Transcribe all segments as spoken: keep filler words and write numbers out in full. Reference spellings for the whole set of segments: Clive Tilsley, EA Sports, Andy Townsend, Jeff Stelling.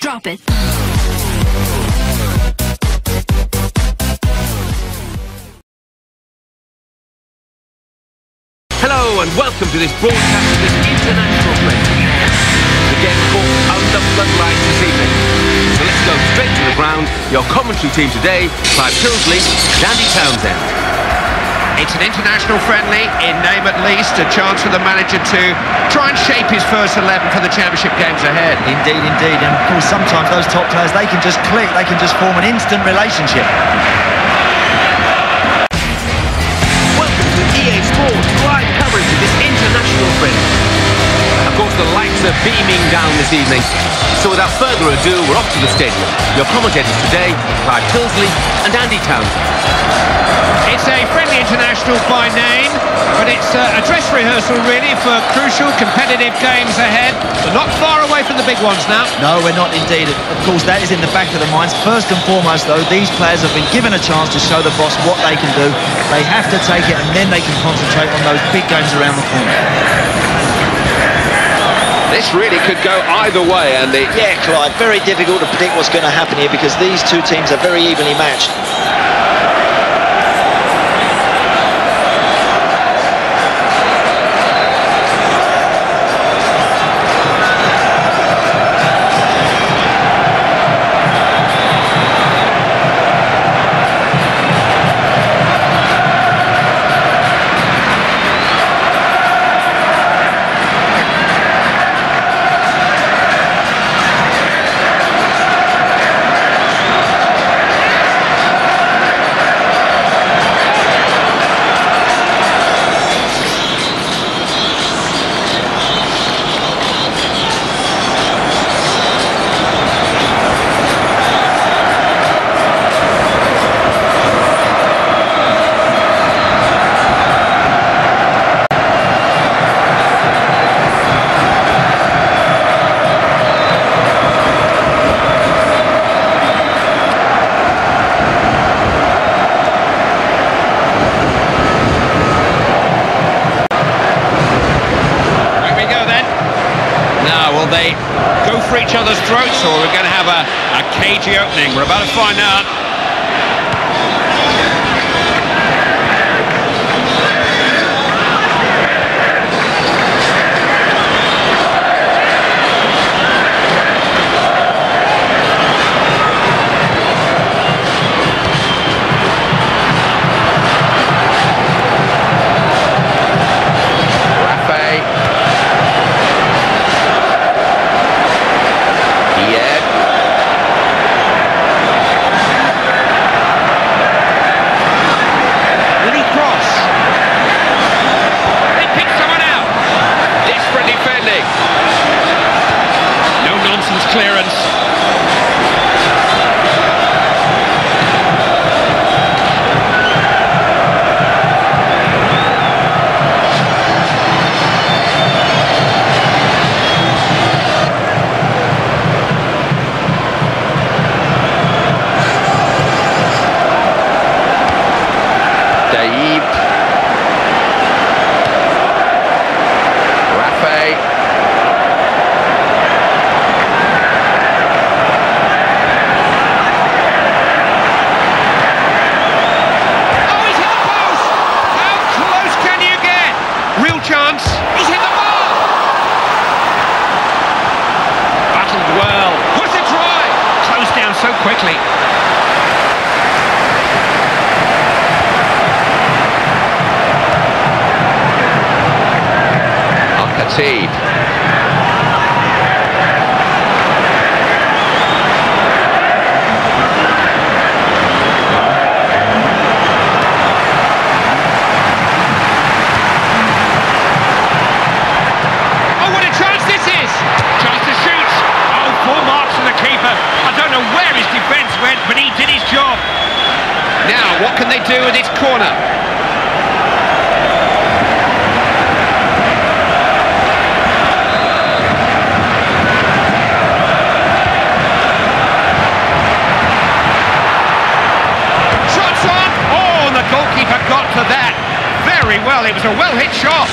Drop it. Hello and welcome to this broadcast of this international play. The game caught under floodlights this evening. So let's go straight to the ground. Your commentary team today, Clive Tilsley and Andy Townsend. It's an international friendly, in name at least, a chance for the manager to try and shape his first eleven for the championship games ahead. Indeed, indeed. And of course, sometimes those top players, they can just click, they can just form an instant relationship. Welcome to E A Sports live coverage of this international friendly. Of course, the lights are beaming down this evening. So without further ado, we're off to the stadium. Your commentators today, Clive Tilsley and Andy Townsend. It's a friendly international by name, but it's a dress rehearsal really for crucial competitive games ahead. We're not far away from the big ones now. No, we're not indeed. Of course, that is in the back of the minds. First and foremost, though, these players have been given a chance to show the boss what they can do. They have to take it, and then they can concentrate on those big games around the corner. This really could go either way, Andy. Yeah, Clive, very difficult to predict what's going to happen here because these two teams are very evenly matched. They go for each other's throats, or we're going to have a, a cagey opening. We're about to find out. It was a well-hit shot.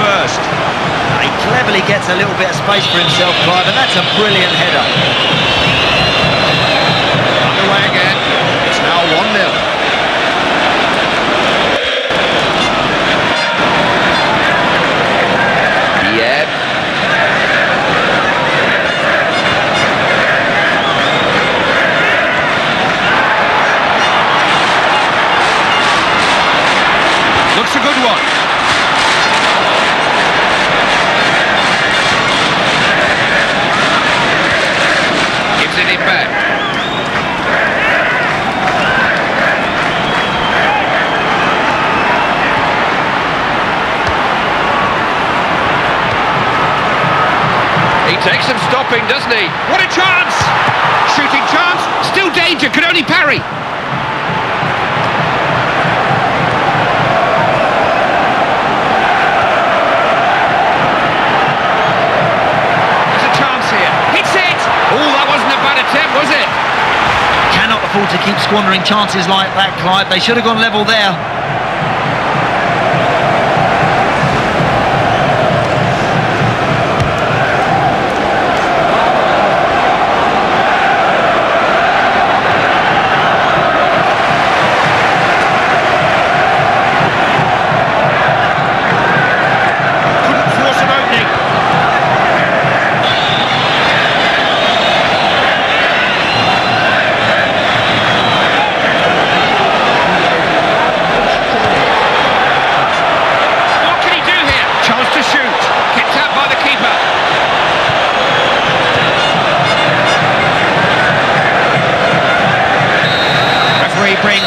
first. Now he cleverly gets a little bit of space for himself, Clive, and that's a brilliant header. Underway again. It's now one nil. Looks a good one. Gives it in back. He takes some stopping, doesn't he? What a chance! Shooting chance, still danger, could only parry. To keep squandering chances like that, Clive. They should have gone level there.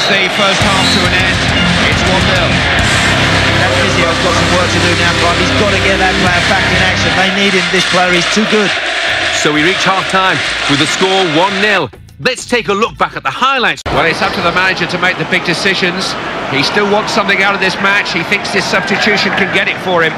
The first half to an end. It's one nil. That physio's got some work to do now, Clive. He's got to get that player back in action. They need him, this player. He's too good. So we reach half-time with the score one nil. Let's take a look back at the highlights. Well, it's up to the manager to make the big decisions. He still wants something out of this match. He thinks this substitution can get it for him.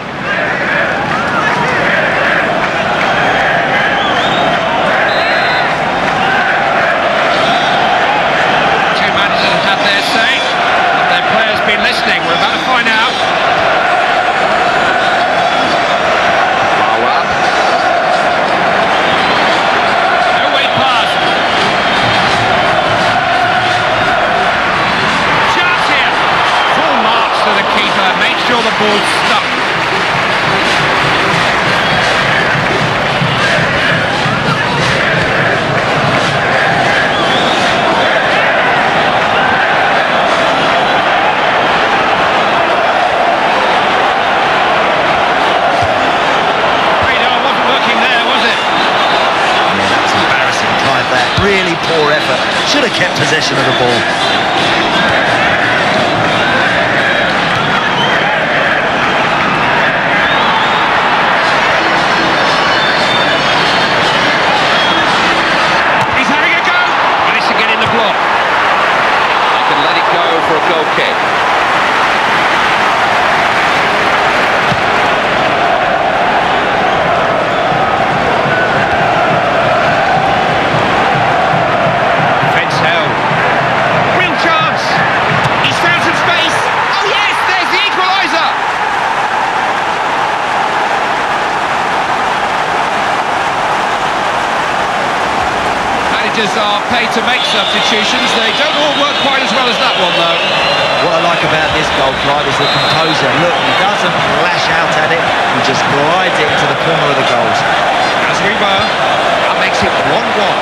Should have kept possession of the ball. He's having a go. Managed to get in the block. They can let it go for a goal kick. Are paid to make substitutions. They don't all work quite as well as that one, though. What I like about this goal, Clive, is the composer. Look, he doesn't lash out at it, he just glides it into the corner of the goals. That's Rebar. That makes it one one.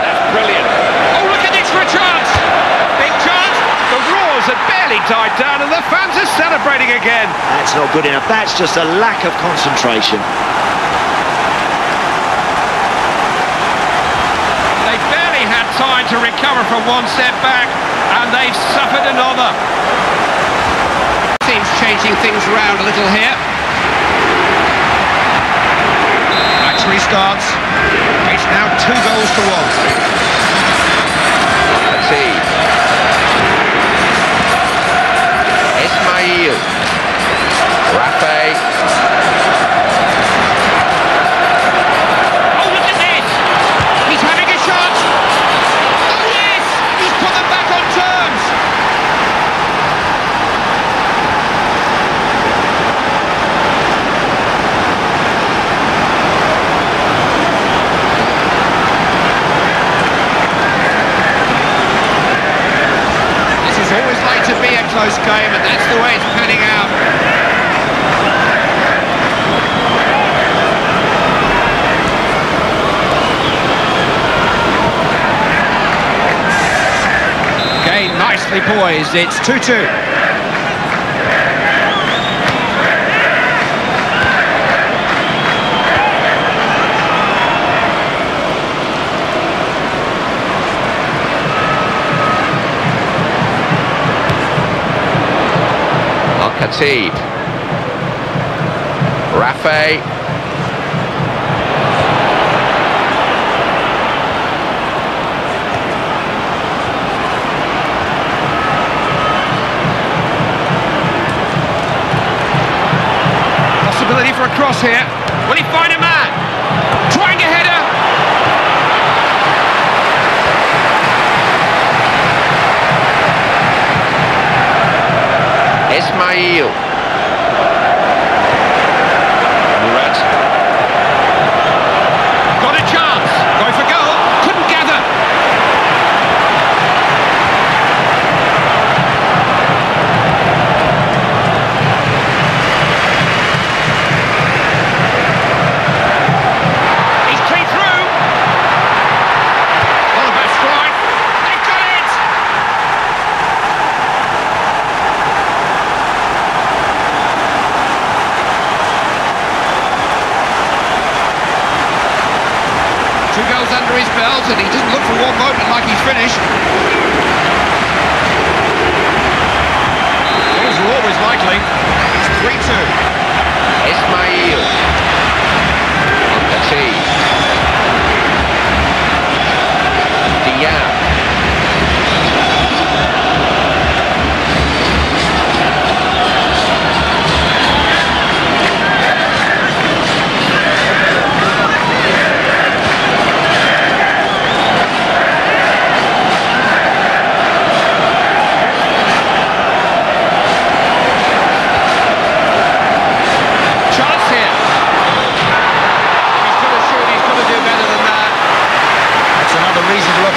That's brilliant. Oh, look at this for a chance! Big chance! The roars had barely died down and the fans are celebrating again. That's not good enough. That's just a lack of concentration. Time to recover from one setback, and they've suffered another. Seems changing things around a little here. Match restarts. It's now two goals to one. Let's see. Ismail. Rafe. game, and that's the way it's panning out. Again, nicely poised. It's two two. Khatib, Rafe, possibility for a cross here. Will he find a man? Trying a header. Ismail. Murat. Got a chance. Going for goal. Couldn't gather. He's clean through. All about strike. They've got it. Two goals under his belt, and he doesn't look for one moment like he's finished. Things are always likely. It's three two. Ismail. Khatib. Diab.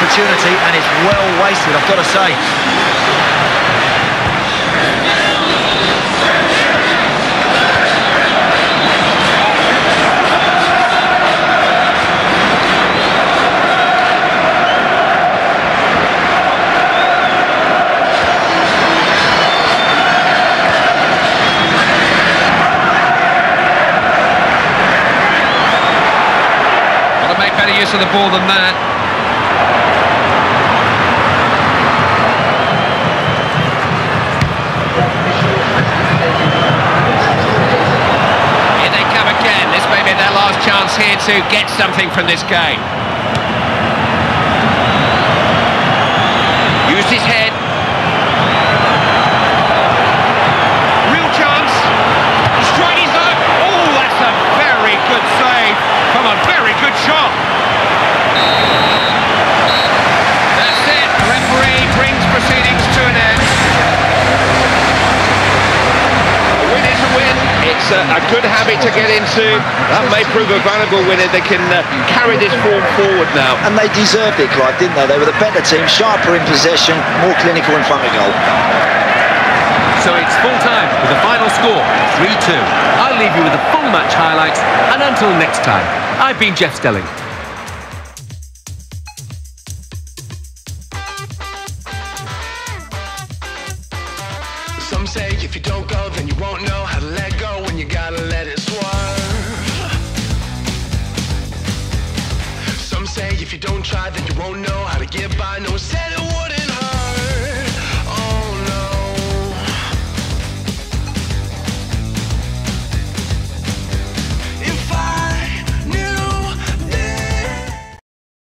Opportunity, and it's well wasted, I've got to say. Got to make better use of the ball than that. Chance here to get something from this game. Used his head. Real chance. He's tried his luck. Oh, that's a very good save from a very good shot. That's it. Referee brings proceedings to an end. A win is a win. It's a, a good habit to get into. That may prove a valuable winner. They can uh, carry this form forward now. And they deserved it, Clive, didn't they? They were the better team, sharper in possession, more clinical in front of goal. So it's full time with the final score, three two. I'll leave you with the full match highlights, and until next time, I've been Jeff Stelling. Some say if you don't go, then you won't know how to let go when you gotta let it swerve. Some say if you don't try, then you won't know how to get by. No say